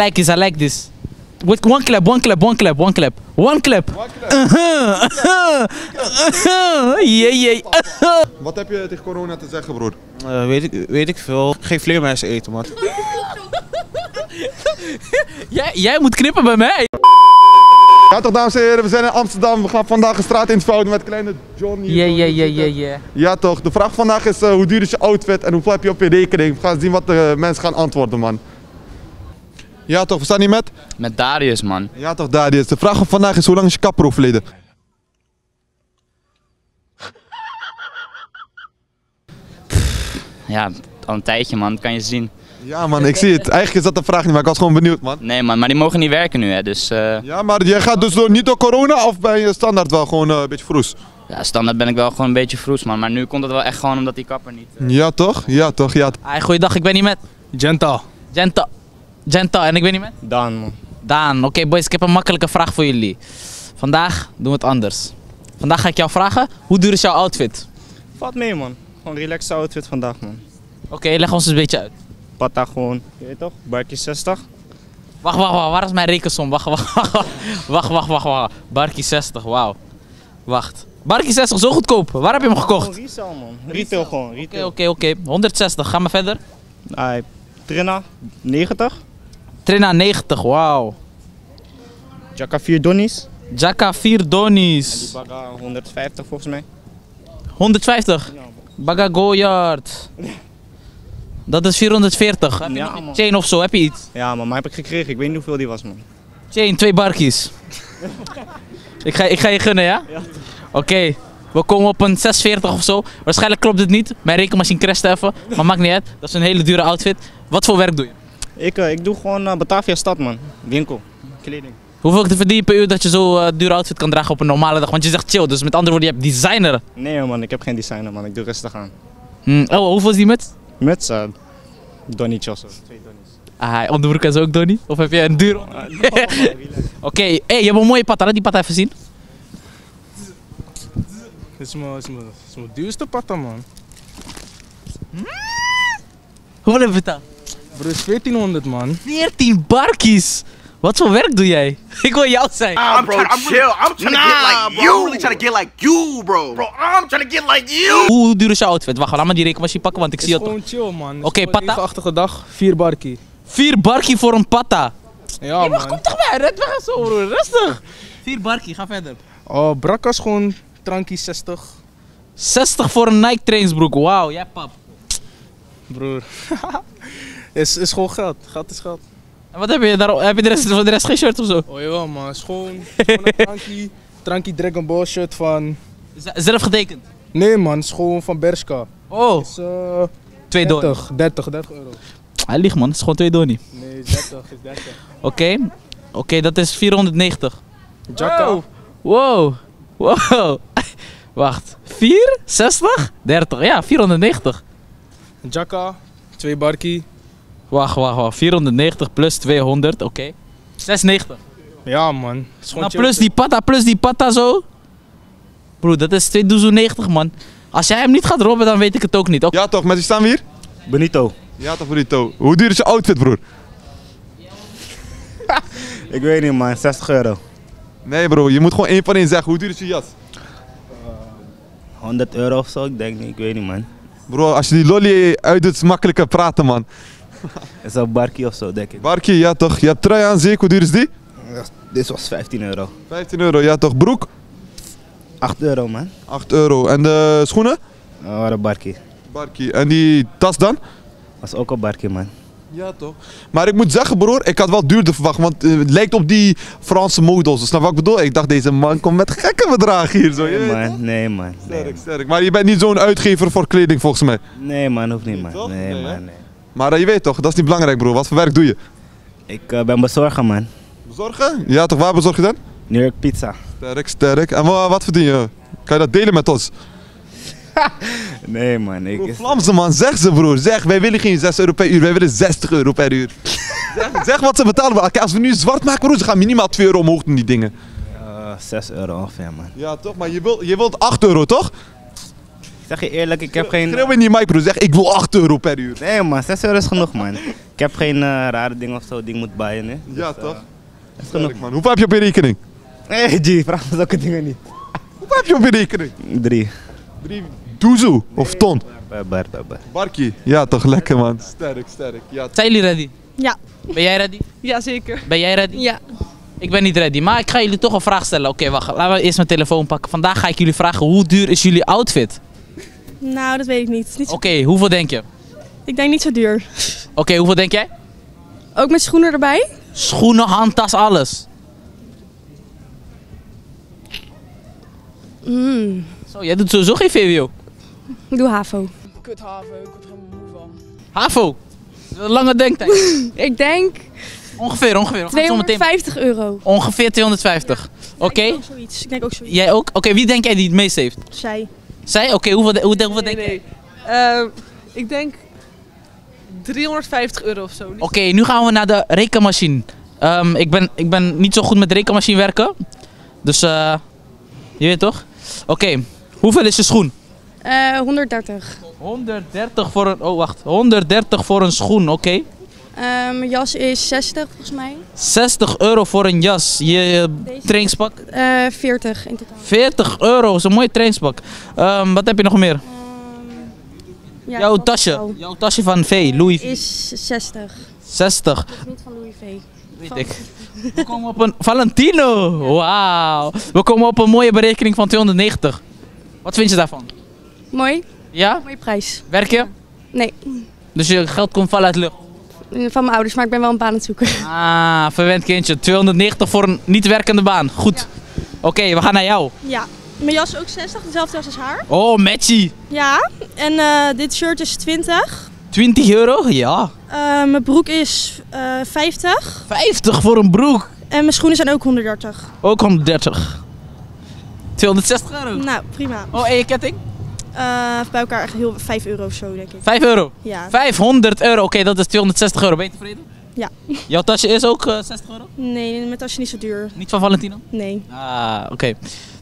Like this, I like this. With one clap, one clap, one clap, one clap, one clap. Wat heb je tegen corona te zeggen, broer? Weet ik veel. Geen vleermuizen eten, man. Jij moet knippen bij mij. Ja toch, dames en heren, we zijn in Amsterdam. We gaan vandaag een straat invouwen met kleine Johnny. Ja toch, de vraag vandaag is hoe duur is je outfit en hoeveel heb je op je rekening? We gaan zien wat de mensen gaan antwoorden, man. Ja toch, we staan hier met? Met Darius, man. Ja toch, Darius. De vraag van vandaag is, hoe lang is je kapper overleden? Ja, al een tijdje, man. Dat kan je zien. Ja, man, ik zie het. Eigenlijk is dat de vraag niet, maar ik was gewoon benieuwd, man. Nee, man, maar die mogen niet werken nu, hè, dus... Ja, maar jij gaat dus niet door corona of ben je standaard wel gewoon een beetje vroes? Ja, standaard ben ik wel gewoon een beetje vroes, man. Maar nu komt het wel echt gewoon omdat die kapper niet... Ja toch? Ja toch, ja. Goeiedag, ik ben hier met... Gental, en ik ben niet met? Daan, man. Daan, oké, boys, ik heb een makkelijke vraag voor jullie. Vandaag doen we het anders. Vandaag ga ik jou vragen, hoe duur is jouw outfit? Valt mee, man. Gewoon een relaxed outfit vandaag, man. Oké, leg ons eens een beetje uit. Pata gewoon, je weet toch, barkie 60. Wacht, waar is mijn rekensom? Wacht. Barkie 60, wauw. Wacht. Barkie 60, zo goedkoop. Waar heb je hem gekocht? Gewoon resale, man. Retail gewoon, retail. Oké. 160, ga maar verder. Aight. Trina 90. Trina 90, wauw. Jacka 4 Donnies. Jacka 4 Donnies. En die Baga 150 volgens mij. 150? Ja. Baga Goyard. Dat is 440. Heb je ja, nog chain of zo, heb je iets? Ja, maar heb ik gekregen. Ik weet niet hoeveel die was, man. Chain, 2 barkies. ik ga je gunnen, ja? Ja. Oké. We komen op een 640 of zo. Waarschijnlijk klopt dit niet. Mijn rekenmachine crasht even. Maar maakt niet uit. Dat is een hele dure outfit. Wat voor werk doe je? Ik doe gewoon Batavia stad, man. Winkel. Kleding. Hoeveel te verdienen per uur dat je zo'n dure outfit kan dragen op een normale dag? Want je zegt chill. Dus met andere woorden, je hebt designer. Nee man, ik heb geen designer, man. Ik doe rustig aan. Oh, hoeveel is die muts? Muts? Donnietje of zo. 2 donnies. Ah, onderbroek is ook donnie? Of heb jij een duur? Oké. Hey, je hebt een mooie pata. Laat die pata even zien. Dit is mijn duurste patta, man. Hoeveel heb je betaald? Bro, is 1400, man. 14 barkies! Wat voor werk doe jij? Ik wil jou zijn. I'm really trying to get like you, bro. Bro, I'm trying to get like you. Hoe duur is jouw outfit? Wacht, laat maar die rekenmachine pakken, want ik zie het. Het is gewoon chill, man. Oké, patta. Levenachtige dag, 4 barkie. 4 barkie voor een patta? Ja, man. Wacht, kom toch bij, red weg en zo, bro. Rustig. 4 barkie, ga verder. Oh, brakkas gewoon... Trankie 60. 60 voor een Nike trainingsbroek, wauw, jij pap. Broer, is gewoon geld, geld is geld. En wat heb je daarop? Heb je voor de rest geen shirt of zo? Oh jawel man, is gewoon een trankie Dragon Ball shirt van... Zelf getekend? Nee man, is gewoon van Bershka. Oh, is, 2 dollar. 30 euro. Hij liegt man, het is gewoon 2 dollar. Nee, is 30, is 30. Oké, dat is 490. Jacko. Wow. Wacht. 4, 60, 30. Ja, 490. Jacka, 2 barkie. Wacht. 490 plus 200, oké. 690. Ja, man. Nou, plus die patta zo. Broer, dat is 290, man. Als jij hem niet gaat robben, dan weet ik het ook niet. Okay. Ja, toch, met wie staan we hier? Benito. Ja, toch, Benito. Hoe duur is je outfit, broer? Ik weet niet, man. 60 euro. Nee bro, je moet gewoon één van één zeggen. Hoe duur is je jas? 100 euro of zo, ik denk niet, ik weet niet man. Bro, als je die lolly uitdoet, is makkelijker praten man. Is dat barkie of zo, denk ik. Barkie, ja toch. Je hebt trui aan, zie ik. Hoe duur is die? Ja, dit was 15 euro. 15 euro, ja toch. Broek? 8 euro man. 8 euro. En de schoenen? Waren barkie. Barkie. En die tas dan? Was ook een barkie man. Ja toch. Maar ik moet zeggen broer, ik had wel duurder verwacht, want het lijkt op die Franse models, snap wat ik bedoel? Ik dacht deze man komt met gekke bedragen hier zo. Nee man. Sterk. Maar je bent niet zo'n uitgever voor kleding volgens mij. Nee man, hoeft niet man. Nee. Maar je weet toch, dat is niet belangrijk broer, wat voor werk doe je? Ik ben bezorger man. Bezorgen? Ja toch, waar bezorg je dan? New York Pizza. Sterk. En wat verdien je? Kan je dat delen met ons? Nee man, ik... Vlaamse man, zeg ze broer, zeg, wij willen geen 6 euro per uur, wij willen 60 euro per uur. zeg wat ze betalen, broer. Als we nu zwart maken broer, ze gaan minimaal 2 euro omhoog doen die dingen. 6 euro ongeveer man. Ja toch, maar je wilt 8 euro toch? Ik zeg je eerlijk, ik heb geen... Schreeuw in die mic broer, zeg ik wil 8 euro per uur. Nee man, 6 euro is genoeg man. Ik heb geen rare dingen of zo die ik moet buyen. Hè. Dus, ja, toch? Dat is genoeg, man. Hoeveel heb je op je rekening? Nee, G, vraag me zulke dingen niet. Hoeveel heb je op je rekening? 3. 3 doezoe of ton? Bar. Barkie? Ja, toch lekker, man. Sterk. Ja. Zijn jullie ready? Ja. Ben jij ready? Ja, zeker. Ben jij ready? Ja. Ik ben niet ready, maar ik ga jullie toch een vraag stellen. Oké, wacht. Laten we eerst mijn telefoon pakken. Vandaag ga ik jullie vragen, hoe duur is jullie outfit? Nou, dat weet ik niet. Oké, hoeveel denk je? Ik denk niet zo duur. Oké, hoeveel denk jij? Ook met schoenen erbij? Schoenen, handtas, alles. Zo, jij doet sowieso geen VWO. Ik doe HAVO. Kut HAVO, ik word er helemaal moe van. HAVO? Lange denktijd. Ik denk... Ongeveer. 250 euro. Ongeveer 250. Ja, oké. Ik denk ook zoiets. Jij ook? Oké, wie denk jij die het meest heeft? Zij. Zij? Oké, hoeveel denk jij? Ik denk 350 euro of zo. Oké, nu gaan we naar de rekenmachine. Ik ben niet zo goed met de rekenmachine werken. Dus je weet toch? Oké, hoeveel is je schoen? 130. 130 voor een... Oh, wacht. 130 voor een schoen, oké. Mijn jas is 60 volgens mij. 60 euro voor een jas. Je trainingspak? 40 in totaal. 40 euro, is een mooi trainingspak. Wat heb je nog meer? Ja, jouw tasje van V, Louis V. Is 60. 60. Dat is niet van Louis V. Weet ik. We komen op een... Valentino! Wauw. We komen op een mooie berekening van 290. Wat vind je daarvan? Mooi. Ja? Mooie prijs. Werk je? Nee. Dus je geld komt vallen uit de lucht? Van mijn ouders, maar ik ben wel een baan aan het zoeken. Ah, verwend kindje. 290 voor een niet werkende baan. Goed. Ja. Oké, we gaan naar jou. Ja. Mijn jas is ook 60, dezelfde jas als haar. Oh, matchie. Ja. En dit shirt is 20. 20 euro? Ja. Mijn broek is 50. 50 voor een broek? En mijn schoenen zijn ook 130. Ook 130. 260 euro? Nou, prima. Oh, en je ketting? Bij elkaar echt heel 5 euro of zo, denk ik. 5 euro? Ja. 500 euro, oké, dat is 260 euro. Ben je tevreden? Ja. Jouw tasje is ook 60 euro? Nee, mijn tasje is niet zo duur. Niet van Valentino? Nee. Ah, oké.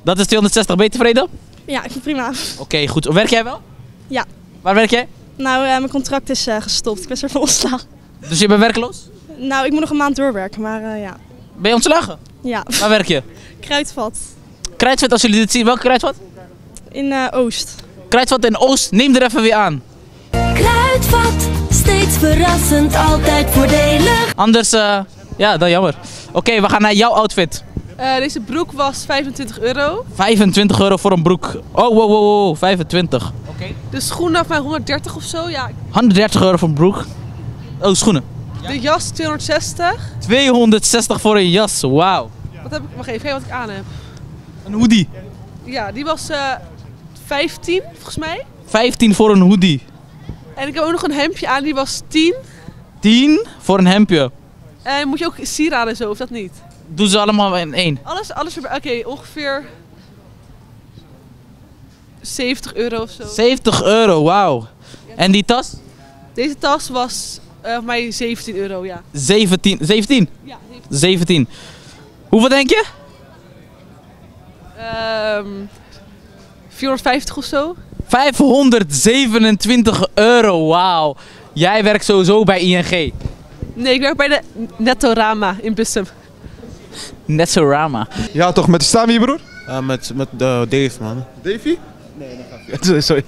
Dat is 260, ben je tevreden? Ja, ik vind het prima. Oké, goed. Werk jij wel? Ja. Waar werk jij? Nou, mijn contract is gestopt. Ik ben ervan ontslagen. Dus je bent werkloos? Nou, ik moet nog een maand doorwerken, maar ja. Ben je ontslagen? Ja. Waar werk je? Kruidvat. Kruidvat, als jullie dit zien, welke Kruidvat? In Oost. Kruidvat in Oost, neem er even weer aan. Kruidvat, steeds verrassend, altijd voordelig. Anders, ja, dan jammer. Oké, we gaan naar jouw outfit. Deze broek was 25 euro. 25 euro voor een broek. Oh, wow, 25. Oké. De schoenen van 130 of zo, ja. 130 euro voor een broek. Oh, schoenen. Ja. De jas 260. 260 voor een jas, wauw. Wacht even, wat ik aan heb. Een hoodie. Ja, die was... 15 volgens mij. 15 voor een hoodie. En ik heb ook nog een hemdje aan, die was 10. 10 voor een hemdje. En moet je ook sieraden zo, of dat niet? Doe ze allemaal in één. Alles erbij, oké, ongeveer 70 euro of zo. 70 euro, wauw. En die tas? Deze tas was voor mij 17 euro, ja. 17? 17? Ja, 17. 17. Hoeveel denk je? 450 of zo? 527 euro, wauw. Jij werkt sowieso bij ING. Nee, ik werk bij de Nettorama in Bussum. Nettorama. Ja toch, met wie staan we hier, broer? Met Dave, man. Davey? Nee, dat gaat niet. Sorry.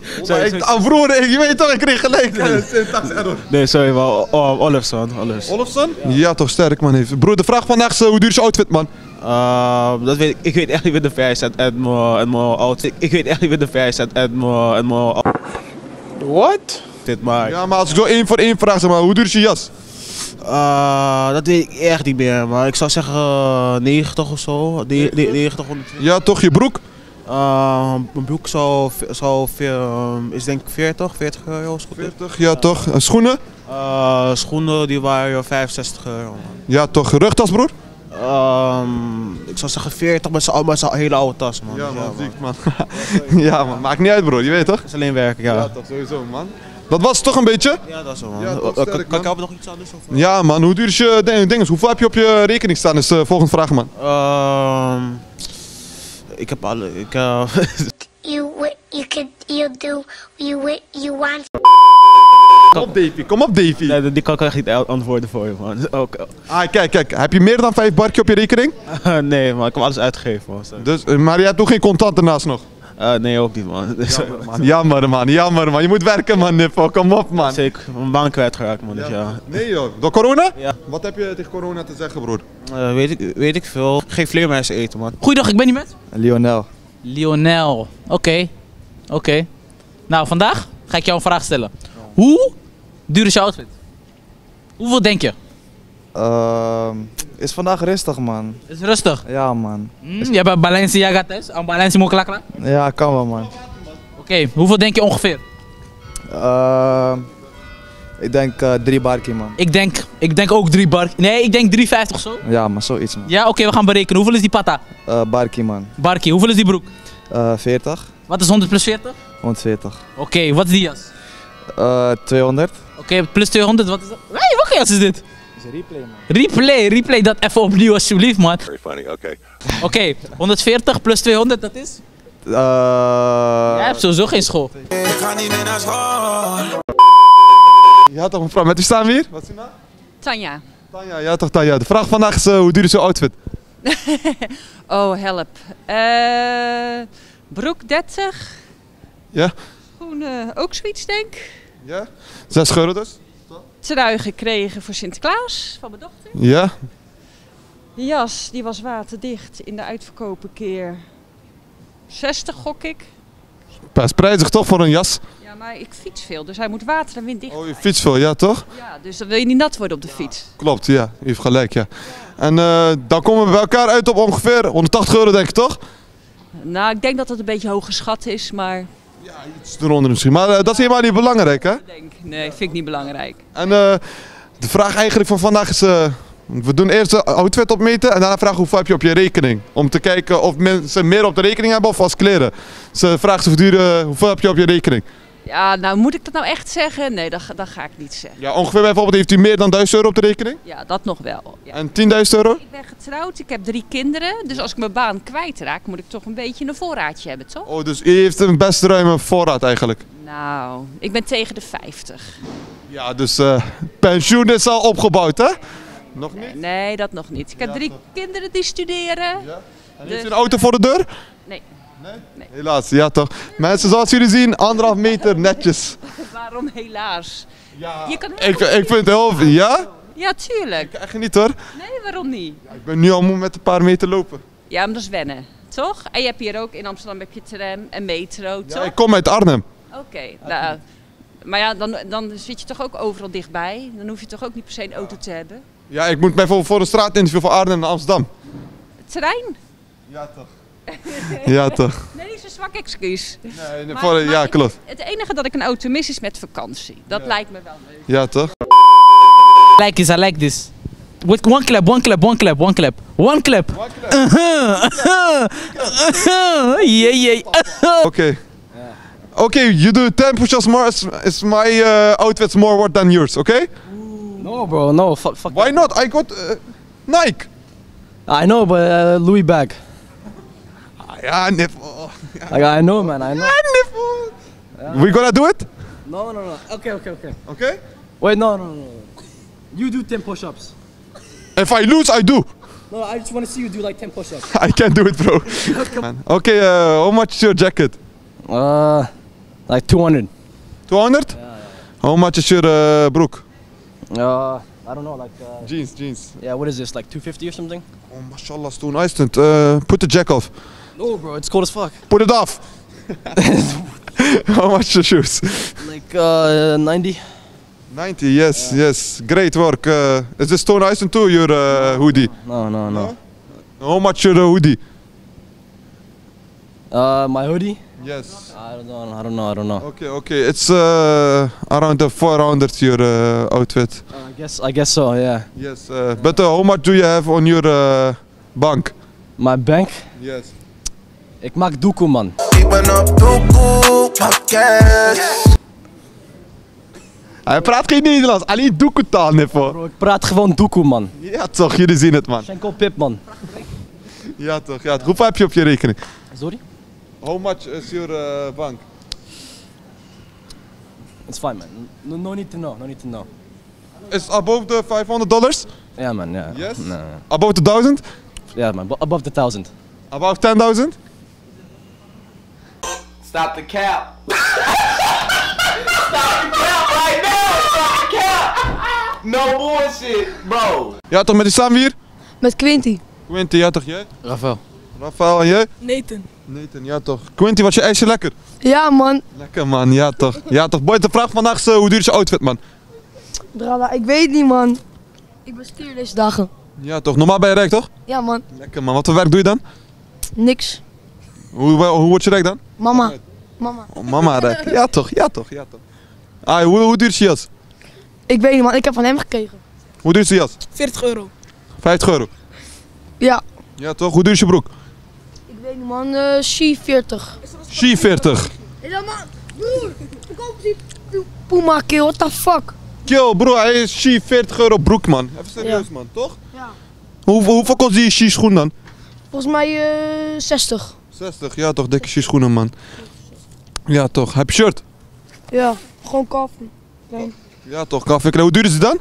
Afroeren, je weet toch, ik kreeg gelijk. Nee, sorry, wel. Olofsson? Ja toch, sterk, man. Broer, de vraag vandaag is, hoe duur is je outfit, man? Dat weet ik weet echt niet wat de prijs is en mijn outfit. Ik weet echt niet wat de prijs is en mijn outfit. Wat? Ja, maar als ik zo één voor één vraag, zeg maar, hoe duur is je jas? Dat weet ik echt niet meer, maar ik zou zeggen 90 of zo. 90, 100. Ja, toch, je broek? Mijn broek is denk ik 40 euro. 40, ja toch. Schoenen? Schoenen die waren 65 euro. Man. Ja toch, rugtas, broer? Ik zou zeggen 40 met zijn hele oude tas, man. Ja, man, ziek, man. Ja, man, maakt niet uit, bro, je weet toch? Het is alleen werken, ja. Ja, toch, sowieso, man. Dat was toch een beetje? Ja, dat is zo, man. Ja, toch, sterk, kan ik helpen nog iets anders? Of? Ja, man, hoe duur is je dinges? Hoeveel heb je op je rekening staan? Is de volgende vraag, man. Ik heb alle. You do what you want. Kom op Davy, kom op Davy. Nee, die kan ik echt niet antwoorden voor je, man. Okay. Ah, kijk, heb je meer dan 5 barkje op je rekening? Nee, man, ik heb alles uitgegeven, man. Dus, maar jij hebt toch geen contant ernaast nog? Nee, ook niet, man. Jammer, man. Je moet werken, man, Niffo. Kom op, man. Zeker, mijn baan kwijtgeraakt, man. Ja. Dus, ja. Nee, joh. Door corona? Ja. Wat heb je tegen corona te zeggen, broer? Weet ik veel. Geen vleermuizen eten, man. Goeiedag, ik ben hier met? Lionel. Oké. Nou, vandaag ga ik jou een vraag stellen. Hoe duur is jouw outfit? Hoeveel denk je? Is vandaag rustig, man. Is rustig? Ja, man. Je hebt Balenciaga thuis? Aan Balenciaga klakla? Ja, kan wel, man. Oké, hoeveel denk je ongeveer? Ik denk 3 barkie, man. Ik denk ook 3 barkie. Nee, ik denk 3,50 zo. Ja, maar zoiets, man. Ja, oké, we gaan berekenen. Hoeveel is die pata? Barkie, man. Barkie, hoeveel is die broek? 40. Wat is 100 plus 40? 140. Oké, wat is die jas? 200. Oké, plus 200, wat is dat? Nee, welke jas is dit? Replay, man. Replay dat even opnieuw alsjeblieft, man. Very funny, oké, 140 plus 200, dat is? Jij hebt sowieso geen school. Ik ga niet meer naar school. Ja toch, mevrouw, met u staan we hier? Wat is uw naam? Tanja. Tanja, ja toch, Tanja. De vraag vandaag is, hoe duur is uw outfit? Oh, help. Broek 30. Ja. Schoenen, ook zoiets, denk. Ja. 6 euro dus. Trui gekregen voor Sinterklaas van mijn dochter. Ja. Die jas die was waterdicht in de uitverkopen keer 60, gok ik. Best prijzig toch voor een jas? Ja, maar ik fiets veel, dus hij moet water en wind dicht. Oh, je fiets veel, ja toch? Ja, dus dan wil je niet nat worden op de fiets. Klopt, ja. Je hebt gelijk, ja. En dan komen we bij elkaar uit op ongeveer 180 euro, denk ik toch? Nou, ik denk dat het een beetje hoog geschat is, maar... Ja, iets eronder misschien, maar dat is helemaal niet belangrijk, hè? Nee, vind ik niet belangrijk. En de vraag eigenlijk van vandaag is, we doen eerst de outfit opmeten en daarna vragen hoeveel heb je op je rekening. Om te kijken of mensen meer op de rekening hebben of als kleren. Ze vraagt hoeveel heb je op je rekening? Ja, nou moet ik dat nou echt zeggen? Nee, dat ga ik niet zeggen. Ja, ongeveer bijvoorbeeld, heeft u meer dan 1.000 euro op de rekening? Ja, dat nog wel. Ja. En 10.000 euro? Ik ben getrouwd, ik heb 3 kinderen, dus als ik mijn baan kwijtraak moet ik toch een beetje een voorraadje hebben, toch? Oh, dus u heeft een best ruime voorraad eigenlijk? Nou, ik ben tegen de 50. Ja, dus pensioen is al opgebouwd, hè? Nog niet? Nee, dat nog niet. Ik heb 3 kinderen die studeren. Ja. En heeft u een auto voor de deur? Nee. Nee? Helaas, ja toch. Mensen, zoals jullie zien, 1,5 meter netjes. Waarom helaas? Ja, ik vind het heel... Ja? Ja, tuurlijk. Echt niet hoor. Nee, waarom niet? Ja, ik ben nu al moe met een paar meter lopen. Ja, maar dat is wennen, toch? En je hebt hier ook, in Amsterdam heb je tram en metro, toch? Ja, ik kom uit Arnhem. Oké, nou, maar ja, dan zit je toch ook overal dichtbij? Dan hoef je toch ook niet per se een auto te hebben? Ja, ik moet bijvoorbeeld voor een straatinterview van Arnhem naar Amsterdam. Trein? Ja, toch. Ja, toch? Nee, niet zo'n zwak excuus. Nee, ja, klopt. Het enige dat ik een auto mis is met vakantie. Dat lijkt me wel leuk. Ja, toch? I like this. With one clap. Oké, you do 10 push-ups more is my outfits more worth than yours, okay? No, bro, no. Fuck why not? I got Nike. I know, but Louis bag. Ja, Niffel. Ja. I know, man, I know. Ja, Niffel. Ja. We gonna do it? No. Oké. Oké? Wait, no. You do 10 push-ups. If I lose, I do. No, I just want to see you do like 10 push-ups. I can't do it, bro. Oké, how much is your jacket? Like 200. 200? Yeah. How much is your broek? I don't know, like... jeans. Yeah, what is this, like 250 or something? Oh, mashallah, Stone Island. Put the jack off. No, bro, it's cold as fuck. Put it off. How much the shoes? Like 90. 90, yes, yes. Great work. Is this Stone Island too, your hoodie? No. How much your hoodie? My hoodie? Yes. I don't know. Okay. It's around the 400 your outfit. I guess so, yeah. Yes. But how much do you have on your bank? My bank? Yes. Ik maak doekoe, man. Ik ben op doekoe, podcast. Hij praat geen Nederlands, alleen doekoe-taal, Niffel. Ik praat gewoon doekoe, man. Ja toch, jullie zien het, man. Schenkel pip, man. Ja toch, ja. Hoeveel heb je op je rekening? Sorry? How much is your bank? It's fine, man. No need to know. No need to know. It's above the $500? Yeah, man. Yeah. Yes. No. Above the 1,000? Yeah, man. Above the 1,000. Above 10,000? Stop the cap. Stop the cap right now. Stop the cap. No bullshit, bro. Ja, toch met die samen hier? Met Quinty. Quinty, ja toch jij? Rafael. Rafael en jij? Nathan. Nathan, ja toch. Quinty, was je ijsje lekker? Ja, man. Lekker, man, ja toch. Ja toch. Boy, de vraag vandaag is, hoe duur is je outfit, man? Brada, ik weet niet, man. Ik besteer deze dagen. Ja toch, normaal ben je rijk toch? Ja, man. Lekker, man. Wat voor werk doe je dan? Niks. Hoe word je rijk dan? Mama. Mama. Oh, mama rijk. Ja toch, ja toch, ja toch. Ah, hoe duur is je jas? Ik weet niet, man. Ik heb van hem gekregen. Hoe duur is je jas? €40. €50? Ja. Ja toch, hoe duur is je broek? Ik weet niet, man. C40. C40. Is dat man? Broer, ik koop die Puma kill, what the fuck? Kill, broer, hij is €40 broek, man. Even serieus, man, toch? Ja. Hoeveel kost die Xi schoen dan? Volgens mij 60. 60, ja toch, dikke Xi schoenen, man. Ja toch, heb je shirt? Ja, gewoon koffie. Nee. Ja toch, koffie. Hoe duur is het dan?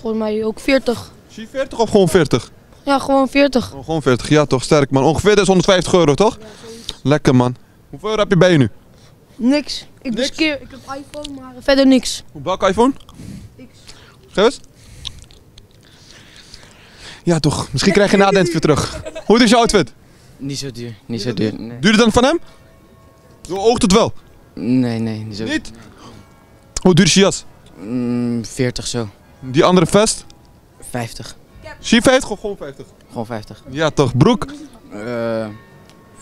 Volgens mij ook 40. Xi 40 of gewoon 40? Ja, gewoon 40. Oh, gewoon 40, ja toch, sterk, man. Ongeveer dat is €150, toch? Ja, lekker, man. Hoeveel heb je bij je nu? Niks. Ik heb iPhone, maar verder niks. Welke iPhone? X. Geef eens. Ja toch, misschien krijg je na de weer terug. Hoe is je outfit? Niet zo duur, niet zo duur. Nee. Duurder dan van hem? Zo oogt het wel? Nee, nee. Niet? Zo. Niet? Hoe duur is je jas? 40 zo. Die andere vest? 50. Is je 50 of gewoon 50? Gewoon 50. Ja toch, broek?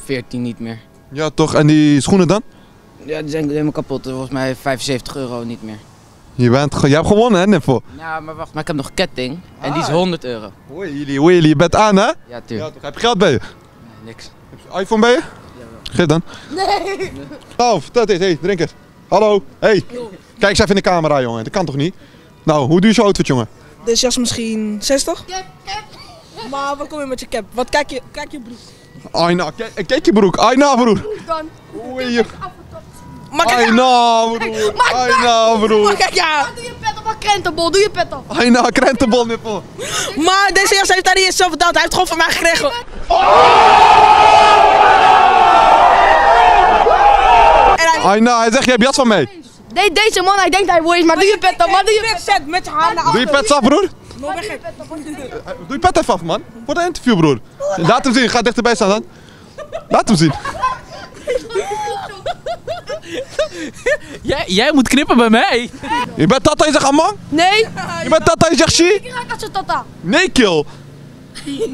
14 niet meer. Ja toch, en die schoenen dan? Ja, die zijn helemaal kapot. Volgens mij €75 niet meer. Jij hebt gewonnen, hè, Niffel? Ja, maar wacht, maar ik heb nog ketting. En die is €100. Oei, je bent aan, hè? Ja, tuurlijk. Ja, heb je geld bij je? Nee, niks. Heb je iPhone bij je? Ja, wel. Geef dan. Nee! Nou, vertel eens, hey, drink eens. Hallo, hey. Kijk eens even in de camera, jongen. Dat kan toch niet? Nou, hoe duur is je outfit, jongen? Dus jas misschien 60? Cap. Maar wat kom je met je cap? Wat kijk je broek? Aina, kijk je broek. Aina, broer. Oei, je. Aina broer. Maar kijk ja. Doe je pet op, krentenbol, doe je pet op. Aina, krentenbol nippel. Maar deze jas heeft daar niet eens zo verteld, hij heeft gewoon van mij gekregen. Aina, hij zegt, jij hebt jas van mij. Nee, deze man, hij denkt hij woest, maar doe je pet op, maar doe je pet op. Met haar naar. Doe je pet af, broer? Doe je pet even af, man. Voor de interview, broer. Laat hem zien, ga dichterbij staan dan. Laat hem zien. Jij moet knippen bij mij. Je bent tata, je zegt amang? Nee. Je bent tata, je zegt she? Ik raak dat ze tata. Nee, kill.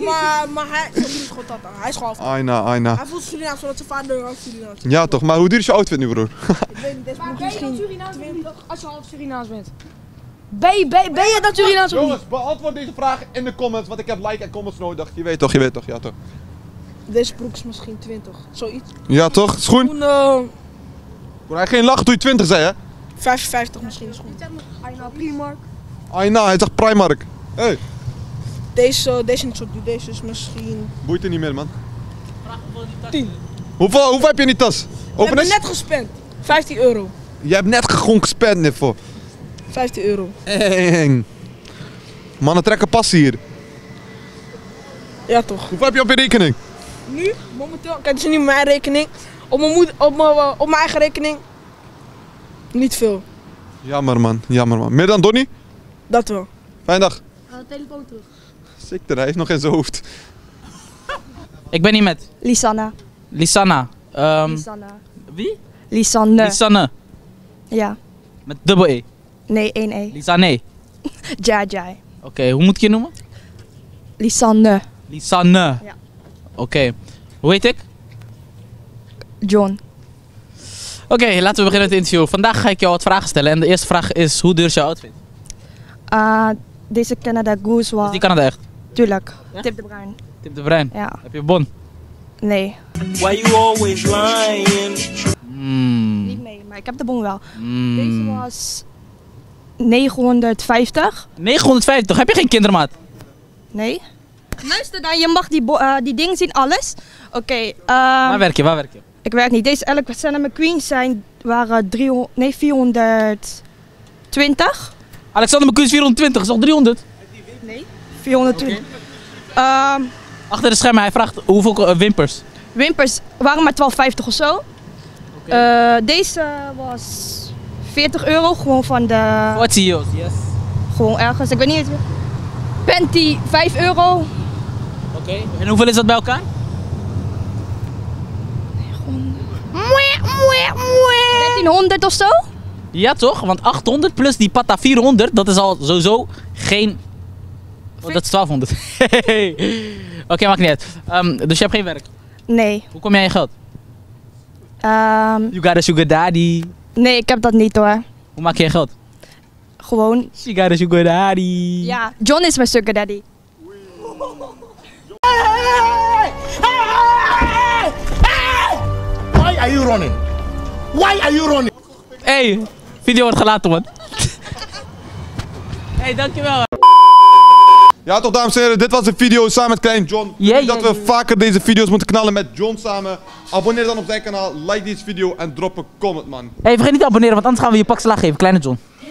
Maar hij is gewoon tata. Hij is gewoon tata. Aina, Aina. Hij voelt Surinaam zodat zijn vader ook Surinaam is. Ja toch, maar hoe duur is je outfit nu, broer? Ik weet niet, maar ben je dan Surinaams als je half Surinaams bent? Ben je dan Surinaams of niet? Jongens, beantwoord deze vraag in de comments, want ik heb like en comments nodig. Je weet toch, ja toch. Deze broek is misschien 20, zoiets. Ja toch, schoen? Hij geen lach toen je 20 zei, hè? 55 misschien is goed. Aina, Primark. Aina, hij zegt Primark. Hey. Deze niet zo duur, deze is misschien... Boeit er niet meer, man. 10. Hoeveel heb je in die tas? Ik heb net gespend. €15. Je hebt net gewoon gespend, Niffel. €15. Eng. Mannen trekken passen hier. Ja toch. Hoeveel heb je op je rekening? Nu, momenteel, kijk, dit is niet mijn rekening. Op mijn eigen rekening, niet veel. Jammer, man, jammer, man. Meer dan Donnie? Dat wel. Fijne dag. Ga de telefoon terug. Sikter, hij heeft nog in zijn hoofd. Ik ben hier met... Lisanna. Lisanna. Lisanna. Wie? Lisanne. Lisanne. Ja. Met dubbel E? Nee, 1 E. Lisanne. Jai. Oké, hoe moet ik je noemen? Lisanne. Lisanne. Ja. Oké. Hoe heet ik? John. Oké, laten we beginnen met het interview. Vandaag ga ik jou wat vragen stellen en de eerste vraag is, hoe duur is jouw outfit? Deze Canada Goose was... Is die Canada echt? Tuurlijk. Ja? Tip de Bruin. Tip de Bruin? Ja. Heb je bon? Nee. Why you always lying? Niet mee, maar ik heb de bon wel. Deze was... 950. 950? Heb je geen kindermaat? Nee. Luister dan, je mag die ding zien, alles. Oké. Waar werk je? Ik weet niet, deze Alexander McQueen waren 420. Alexander McQueen is 420, is al 300? Nee, 420. Okay. Achter de schermen, hij vraagt hoeveel wimpers? Wimpers waren maar 12,50 of zo. Okay. Deze was €40, gewoon van de... Wat zie je? Yes. Gewoon ergens, ik weet niet. Penti, €5. Oké, okay. En hoeveel is dat bij elkaar? €1300 of zo? Ja toch, want 800 plus die Pata 400, dat is al sowieso geen... Oh, dat is 1200. Oké, maakt niet uit. Dus je hebt geen werk? Nee. Hoe kom jij aan je geld? You got a sugar daddy? Nee, ik heb dat niet hoor. Hoe maak je geld? Gewoon. You got a sugar daddy. Ja, John is mijn sugar daddy. Why are you running? Why are you running? Hey, video wordt gelaten man. Hey, dankjewel. Ja toch dames en heren, dit was de video samen met Klein John. Ik denk dat we vaker deze video's moeten knallen met John samen. Abonneer dan op zijn kanaal, like deze video en drop een comment man. Hey, vergeet niet te abonneren, want anders gaan we je pak slaag geven, Kleine John.